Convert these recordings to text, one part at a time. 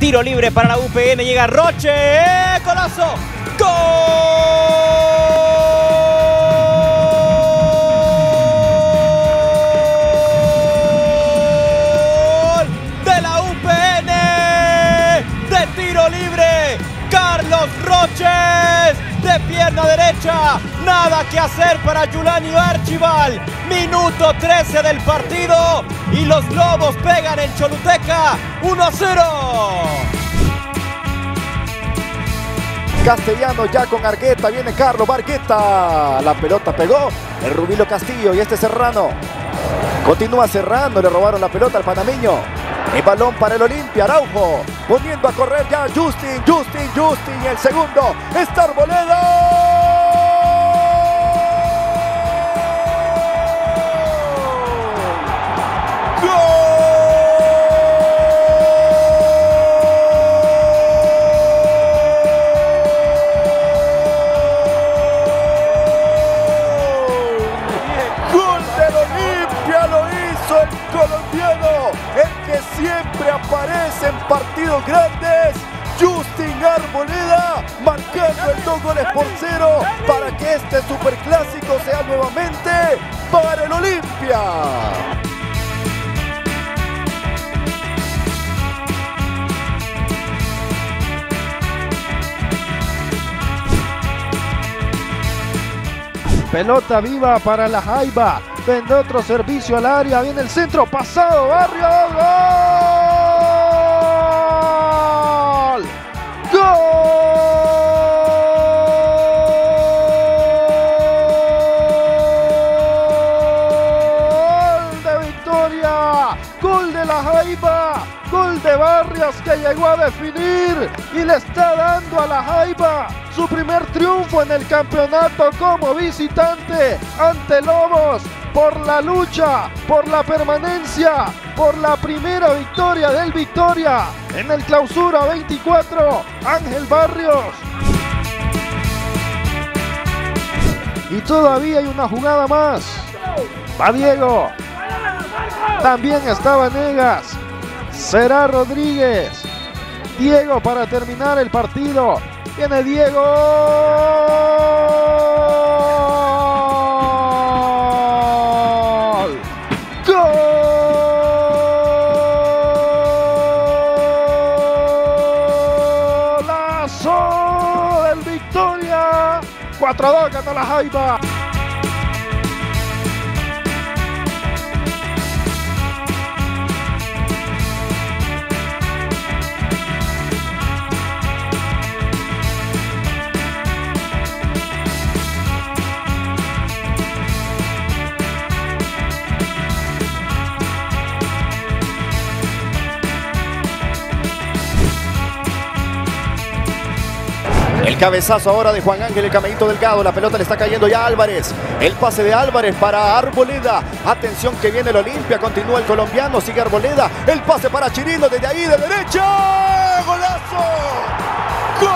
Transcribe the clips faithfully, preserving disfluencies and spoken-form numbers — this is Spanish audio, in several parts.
Tiro libre para la U P N, llega Roche, golazo, gol de la U P N, de tiro libre, Carlos Roche, de pierna derecha, nada que hacer para Yulani Archival, minuto trece del partido y los Lobos pegan en Choluteca, uno a cero. Castellano ya con Argueta, viene Carlos Argueta, la pelota pegó, el Rubilo Castillo y este Serrano, continúa Serrano, le robaron la pelota al panameño, el balón para el Olimpia, Araujo, poniendo a correr ya Justin, Justin, Justin y el segundo, Starboleda. Siempre aparece en partidos grandes, Justin Arboleda marcando el dos goles por cero para que este superclásico sea nuevamente para el Olimpia. Pelota viva para la Jaiba, vende otro servicio al área, viene el centro, pasado, Barrios, ¡gol! Gol de la Jaiba, gol de Barrios que llegó a definir y le está dando a la Jaiba su primer triunfo en el campeonato como visitante ante Lobos por la lucha, por la permanencia, por la primera victoria del Victoria en el Clausura veinticuatro, Ángel Barrios. Y todavía hay una jugada más, va Diego. También está Vanegas, será Rodríguez, Diego para terminar el partido, viene Diego, ¡gol! ¡Golazo del Victoria! cuatro a dos ganó la Jaiba. El cabezazo ahora de Juan Ángel, el camellito delgado, la pelota le está cayendo ya a Álvarez, el pase de Álvarez para Arboleda, atención que viene el Olimpia, continúa el colombiano, sigue Arboleda, el pase para Chirino desde ahí de derecha, golazo, gol, gol.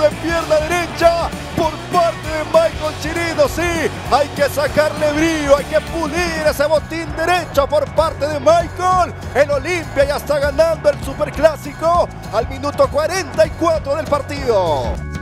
De pierna derecha por parte de Michael Chirino, sí, hay que sacarle brillo, hay que pulir ese botín derecho por parte de Michael, el Olimpia ya está ganando el superclásico al minuto cuarenta y cuatro del partido.